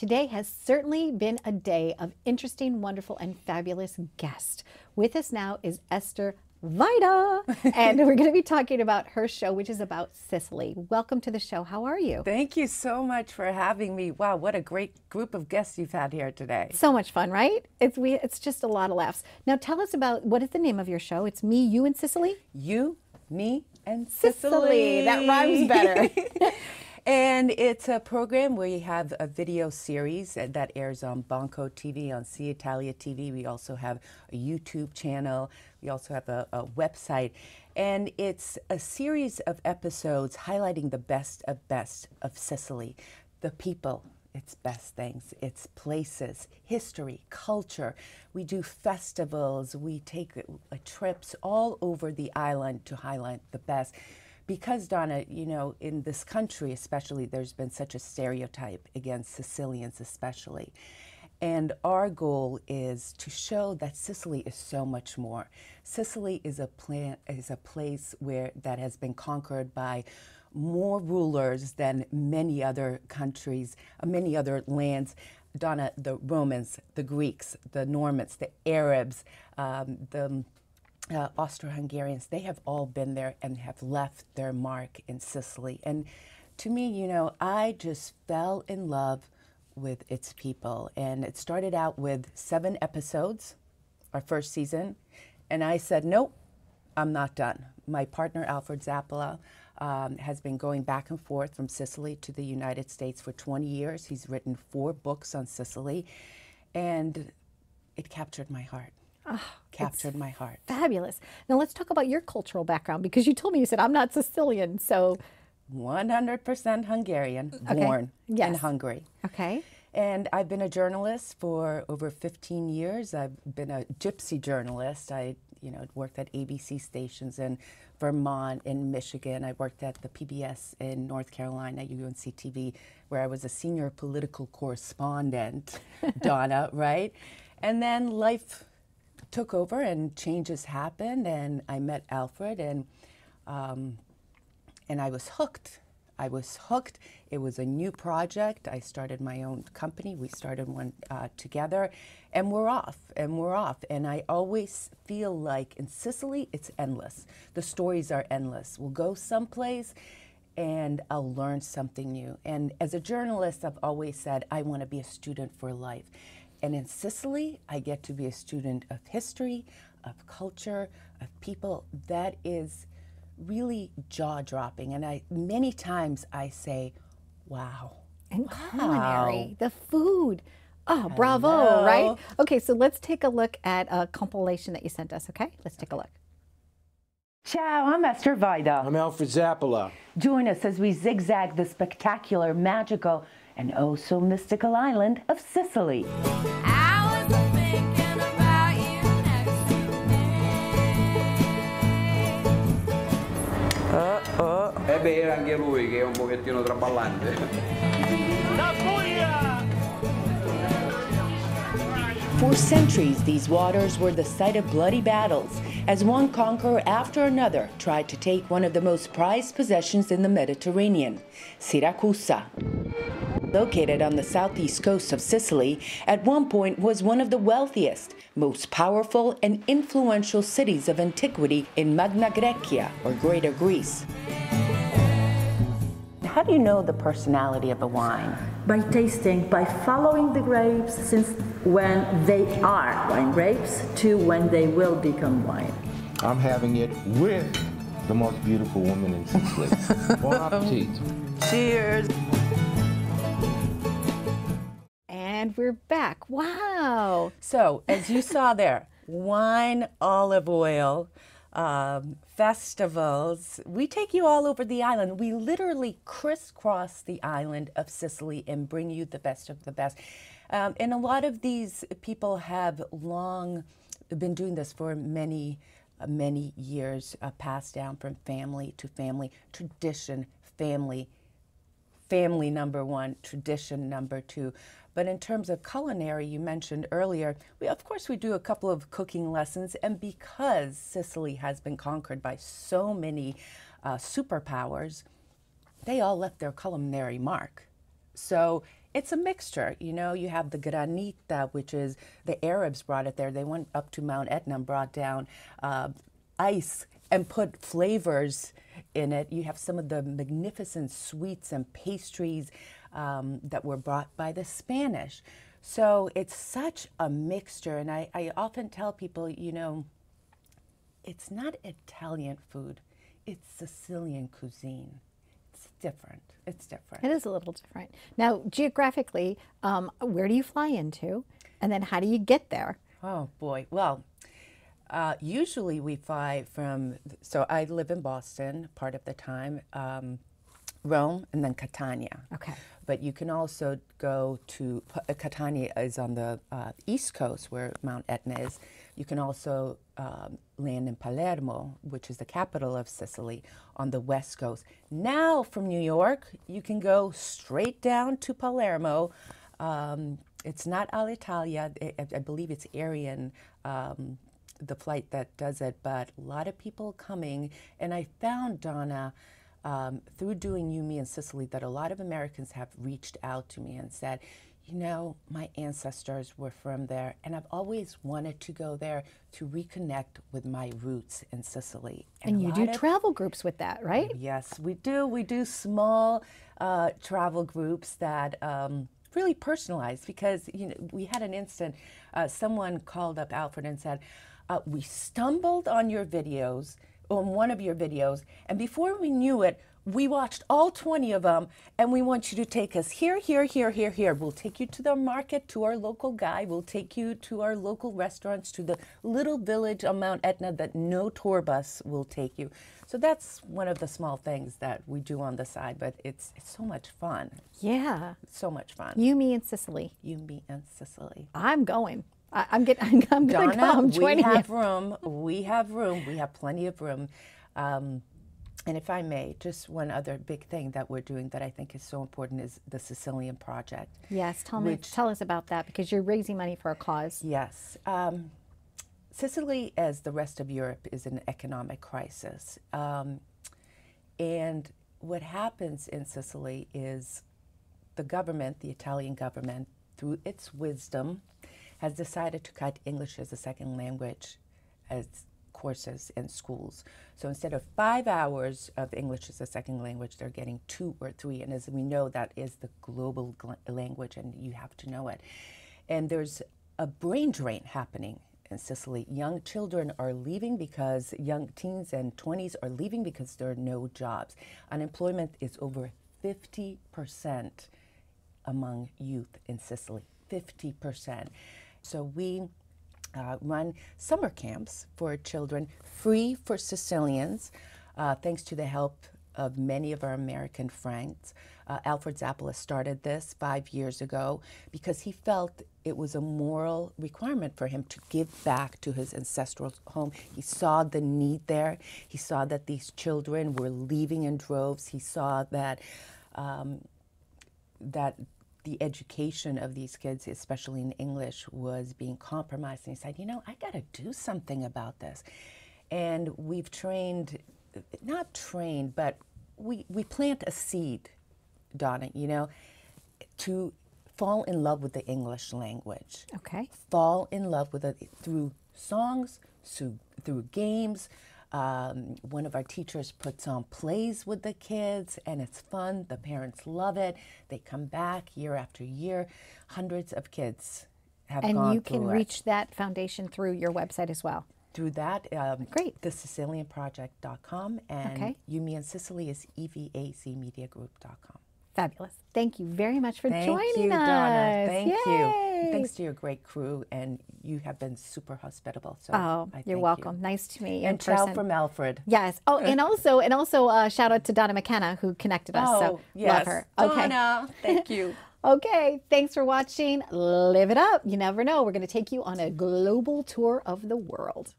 Today has certainly been a day of interesting, wonderful, and fabulous guests. With us now is Eszter Vajda, and we're going to be talking about her show, which is about Sicily. Welcome to the show. How are you? Thank you so much for having me. Wow, what a great group of guests you've had here today. So much fun, right? It's just a lot of laughs. Now tell us about, what is the name of your show? It's Me, You, and Sicily? You, Me, and Sicily. That rhymes better. And it's a program where you have a video series that airs on Bonko TV, on Citalia TV. We also have a YouTube channel. We also have a website. And it's a series of episodes highlighting the best of Sicily, the people, its best things, its places, history, culture. We do festivals. We take trips all over the island to highlight the best. Because, Donna, you know, in this country especially, there's been such a stereotype against Sicilians especially. And our goal is to show that Sicily is so much more. Sicily is a place where that has been conquered by more rulers than many other countries, many other lands. Donna, the Romans, the Greeks, the Normans, the Arabs, the Austro-Hungarians, they have all been there and have left their mark in Sicily. And to me, you know, I just fell in love with its people. And it started out with 7 episodes, our first season. And I said, nope, I'm not done. My partner, Alfred Zappata, has been going back and forth from Sicily to the United States for 20 years. He's written 4 books on Sicily. And it captured my heart. Oh, captured my heart. Fabulous. Now let's talk about your cultural background, because you told me, you said, I'm not Sicilian, so 100% Hungarian, okay. Born in Hungary. Okay. And I've been a journalist for over 15 years. I've been a gypsy journalist. I, you know, worked at ABC stations in Vermont, in Michigan. I worked at the PBS in North Carolina, UNC TV, where I was a senior political correspondent, Donna, right? And then life took over and changes happened, and I met Alfred, and I was hooked. I was hooked. It was a new project. I started my own company. We started one together, and we're off, and we're off. And I always feel like in Sicily, it's endless. The stories are endless. We'll go someplace, and I'll learn something new. And as a journalist, I've always said, I want to be a student for life. And in Sicily, I get to be a student of history, of culture, of people. That is really jaw-dropping. And many times I say, wow. And culinary, the food. Oh, bravo, right? Okay, so let's take a look at a compilation that you sent us, okay? Let's take a look. Ciao, I'm Eszter Vajda. I'm Alfred Zappata. Join us as we zigzag the spectacular, magical, and oh so mystical island of Sicily. I was thinking about you next to me. E beh, era anche lui che è un pochettino traballante. For centuries, these waters were the site of bloody battles, as one conqueror after another tried to take one of the most prized possessions in the Mediterranean, Siracusa. Located on the southeast coast of Sicily, at one point was one of the wealthiest, most powerful, and influential cities of antiquity in Magna Grecia, or Greater Greece. How do you know the personality of a wine? By tasting, by following the grapes since when they are wine grapes to when they will become wine. I'm having it with the most beautiful woman in Sicily. Bon appetit. Cheers. And we're back. Wow. So, as you saw there, wine, olive oil, festivals. We take you all over the island. We literally crisscross the island of Sicily and bring you the best of the best. And a lot of these people have long been doing this for many, many years, passed down from family to family, tradition, family number one, tradition number two. But in terms of culinary, you mentioned earlier, of course we do a couple of cooking lessons, and because Sicily has been conquered by so many superpowers, they all left their culinary mark. So It's a mixture. You know, you have the granita, which is the Arabs brought it there. They went up to Mount Etna and brought down ice and put flavors in it. You have some of the magnificent sweets and pastries that were brought by the Spanish. So it's such a mixture. And I often tell people, you know, it's not Italian food. It's Sicilian cuisine. It's different. It's different. It is a little different. Now, geographically, where do you fly into? And then how do you get there? Oh, boy. Well, usually we fly from, so I live in Boston part of the time, Rome, and then Catania. Okay. But you can also go to, Catania is on the east coast where Mount Etna is. You can also land in Palermo, which is the capital of Sicily, on the west coast. Now from New York, you can go straight down to Palermo. It's not Alitalia, I believe it's Aryan, the flight that does it, but a lot of people coming. And I found, Donna, through doing You, Me, and Sicily, that a lot of Americans have reached out to me and said, you know, my ancestors were from there, and I've always wanted to go there to reconnect with my roots in Sicily. And you do travel groups with that, right? Yes, we do. We do small travel groups that really personalized, because, you know, we had an instant, someone called up Alfred and said, we stumbled on your videos, on one of your videos, and before we knew it, we watched all 20 of them, and we want you to take us here, here, here, here, here. We'll take you to the market, to our local guy. We'll take you to our local restaurants, to the little village on Mount Etna that no tour bus will take you. So that's one of the small things that we do on the side, but it's so much fun. Yeah. It's so much fun. You, Me, and Sicily. You, Me, and Sicily. I'm going. I'm going to go. I'm joining you. We have room. We have plenty of room. And if I may, just one other big thing that we're doing that I think is so important is the Sicilian Project. Yes, tell us about that, because you're raising money for a cause. Yes. Sicily, as the rest of Europe, is in an economic crisis. And what happens in Sicily is the government, the Italian government, through its wisdom, has decided to cut English as a second language as courses in schools. So instead of 5 hours of English as a second language, they're getting 2 or 3. And as we know, that is the global language, and you have to know it. And there's a brain drain happening in Sicily. Young children are leaving because young teens and 20s are leaving because there are no jobs. Unemployment is over 50% among youth in Sicily, 50%. So we run summer camps for children, free for Sicilians, thanks to the help of many of our American friends. Alfred Zappata started this 5 years ago because he felt it was a moral requirement for him to give back to his ancestral home. He saw the need there. He saw that these children were leaving in droves. He saw that the education of these kids, especially in English, was being compromised. And he said, you know, I got to do something about this. And we've trained, not trained, but we plant a seed, Donna, you know, to fall in love with the English language. Okay. Fall in love with it through songs, through games. One of our teachers puts on plays with the kids, and it's fun. The parents love it. They come back year after year. Hundreds of kids have gone through it. And you can reach that foundation through your website as well. Through that, great. thesicilianproject.com, and okay. You, Me, and Sicily is evacmediagroup.com. Fabulous. Thank you very much for joining us. Thank you, Donna. Thank you. Thanks to your great crew, and you have been super hospitable. So you're welcome. You. Nice to meet you. And ciao from Alfred. Yes. Oh, and also shout out to Donna McKenna, who connected us. So yes. Love her. Okay. Donna, thank you. Okay. Thanks for watching. Live it up. You never know. We're going to take you on a global tour of the world.